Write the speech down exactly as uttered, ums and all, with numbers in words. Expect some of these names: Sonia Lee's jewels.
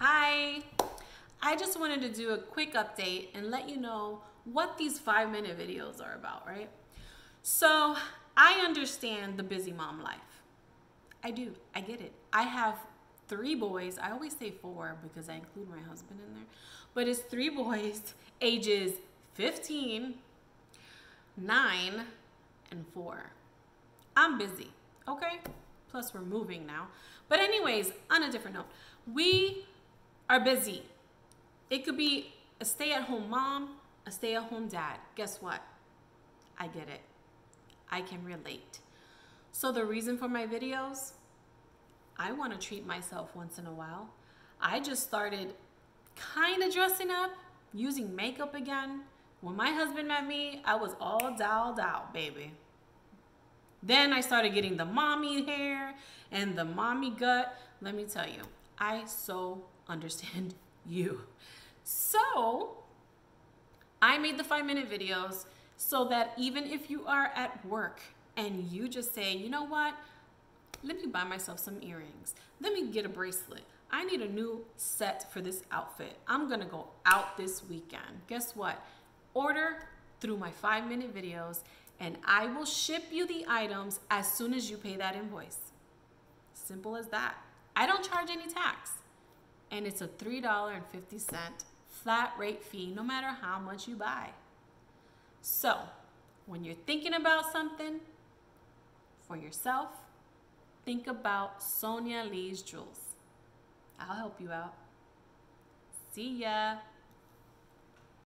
Hi, I just wanted to do a quick update and let you know what these five minute videos are about, right? So I understand the busy mom life. I do, I get it. I have three boys. I always say four because I include my husband in there, but it's three boys, ages fifteen, nine, and four. I'm busy, okay? Plus we're moving now. But anyways, on a different note, we are busy. It could be a stay-at-home mom, a stay-at-home dad. Guess what? I get it. I can relate. So the reason for my videos, I want to treat myself once in a while. I just started kind of dressing up, using makeup again. When my husband met me, I was all dialed out, baby. Then I started getting the mommy hair and the mommy gut. Let me tell you, I so understand you. So I made the five minute videos so that even if you are at work and you just say, you know what, let me buy myself some earrings. Let me get a bracelet. I need a new set for this outfit. I'm gonna go out this weekend. Guess what? Order through my five minute videos and I will ship you the items as soon as you pay that invoice. Simple as that. I don't charge any tax. And it's a three dollars and fifty cents flat rate fee, no matter how much you buy. So when you're thinking about something for yourself, think about Sonia Lee's Jewels. I'll help you out. See ya.